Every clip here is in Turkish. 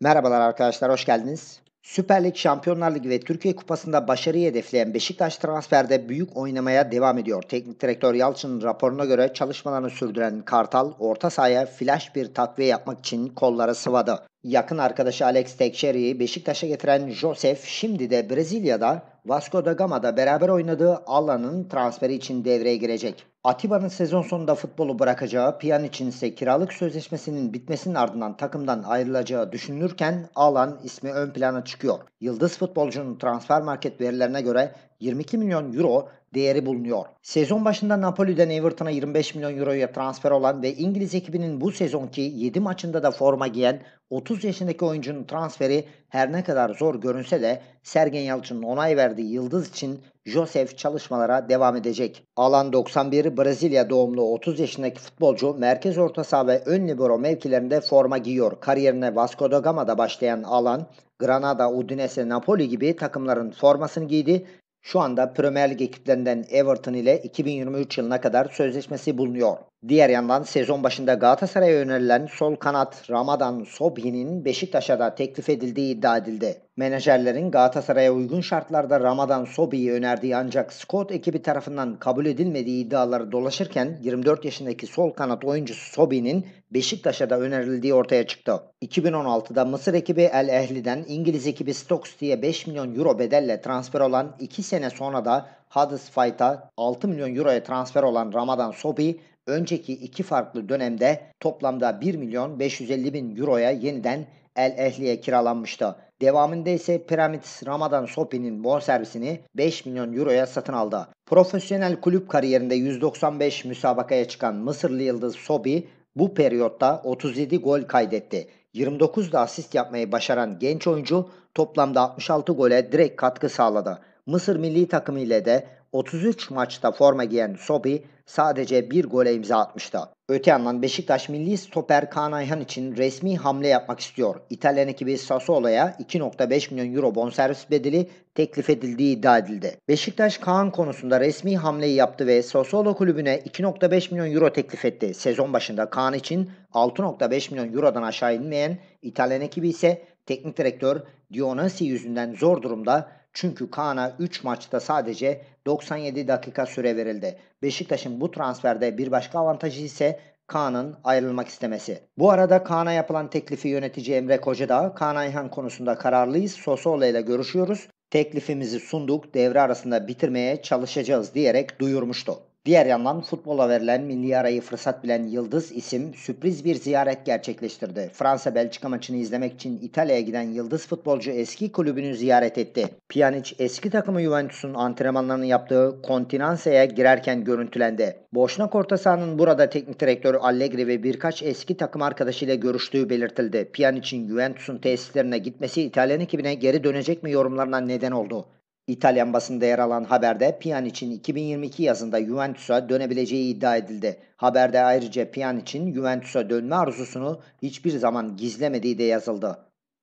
Merhabalar arkadaşlar, hoş geldiniz. Süper Lig, Şampiyonlar Ligi ve Türkiye Kupası'nda başarıyı hedefleyen Beşiktaş transferde büyük oynamaya devam ediyor. Teknik direktör Yalçın'ın raporuna göre çalışmalarını sürdüren Kartal, orta sahaya flash bir takviye yapmak için kolları sıvadı. Yakın arkadaşı Alex Teixeira'yı Beşiktaş'a getiren Jose, şimdi de Brezilya'da Vasco da Gama'da beraber oynadığı Allan'ın transferi için devreye girecek. Atiba'nın sezon sonunda futbolu bırakacağı, Pjanic'in ise kiralık sözleşmesinin bitmesinin ardından takımdan ayrılacağı düşünülürken Allan ismi ön plana çıkıyor. Yıldız futbolcunun transfer market verilerine göre 22 milyon euro değeri bulunuyor. Sezon başında Napoli'den Everton'a 25 milyon euroya transfer olan ve İngiliz ekibinin bu sezonki 7 maçında da forma giyen 30 yaşındaki oyuncunun transferi her ne kadar zor görünse de Sergen Yalçın'ın onay verdiği yıldız için Josef çalışmalara devam edecek. Allan 91 Brezilya doğumlu 30 yaşındaki futbolcu merkez orta saha ve ön libero mevkilerinde forma giyiyor. Kariyerine Vasco da Gama'da başlayan Allan, Granada, Udinese, Napoli gibi takımların formasını giydi. Şu anda Premier Lig ekiplerinden Everton ile 2023 yılına kadar sözleşmesi bulunuyor. Diğer yandan sezon başında Galatasaray'a önerilen sol kanat Ramadan Sobhi'nin Beşiktaş'a da teklif edildiği iddia edildi. Menajerlerin Galatasaray'a uygun şartlarda Ramadan Sobhi'yi önerdiği ancak Scott ekibi tarafından kabul edilmediği iddiaları dolaşırken 24 yaşındaki sol kanat oyuncusu Sobhi'nin Beşiktaş'a da önerildiği ortaya çıktı. 2016'da Mısır ekibi El Ehli'den İngiliz ekibi Stoke City'ye 5 milyon euro bedelle transfer olan 2 sene sonra da Huddersfield'a 6 milyon euroya transfer olan Ramadan Sobhi, önceki iki farklı dönemde toplamda 1 milyon 550 bin euroya yeniden El Ehli'ye kiralanmıştı. Devamında ise Pyramids Ramadan Sobhi'nin bonservisini 5 milyon euroya satın aldı. Profesyonel kulüp kariyerinde 195 müsabakaya çıkan Mısırlı yıldız Sobhi bu periyotta 37 gol kaydetti. 29 da asist yapmayı başaran genç oyuncu toplamda 66 gole direkt katkı sağladı. Mısır milli takımı ile de 33 maçta forma giyen Sobhi sadece bir gole imza atmıştı. Öte yandan Beşiktaş milli stoper Kaan Ayhan için resmi hamle yapmak istiyor. İtalyan ekibi Sassuolo'ya 2.5 milyon euro bonservis bedeli teklif edildiği iddia edildi. Beşiktaş Kaan konusunda resmi hamleyi yaptı ve Sassuolo kulübüne 2.5 milyon euro teklif etti. Sezon başında Kaan için 6.5 milyon eurodan aşağı inmeyen İtalyan ekibi ise teknik direktör Dionisi yüzünden zor durumda. Çünkü Kaan'a 3 maçta sadece 97 dakika süre verildi. Beşiktaş'ın bu transferde bir başka avantajı ise Kaan'ın ayrılmak istemesi. Bu arada Kaan'a yapılan teklifi yönetici Emre Kocadağ, Kaan Ayhan konusunda kararlıyız, Sassuolo ile görüşüyoruz, teklifimizi sunduk, devre arasında bitirmeye çalışacağız diyerek duyurmuştu. Diğer yandan futbola verilen milli arayı fırsat bilen yıldız isim sürpriz bir ziyaret gerçekleştirdi. Fransa-Belçika maçını izlemek için İtalya'ya giden yıldız futbolcu eski kulübünü ziyaret etti. Pjanic eski takımı Juventus'un antrenmanlarını yaptığı Continense'ye girerken görüntülendi. Boşnak orta sahanın burada teknik direktörü Allegri ve birkaç eski takım arkadaşıyla görüştüğü belirtildi. Pjanic'in Juventus'un tesislerine gitmesi İtalyan ekibine geri dönecek mi yorumlarına neden oldu. İtalyan basında yer alan haberde Pjanic'in 2022 yazında Juventus'a dönebileceği iddia edildi. Haberde ayrıca Pjanic'in Juventus'a dönme arzusunu hiçbir zaman gizlemediği de yazıldı.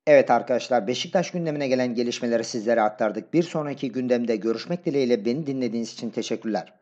Evet arkadaşlar, Beşiktaş gündemine gelen gelişmeleri sizlere aktardık. Bir sonraki gündemde görüşmek dileğiyle, beni dinlediğiniz için teşekkürler.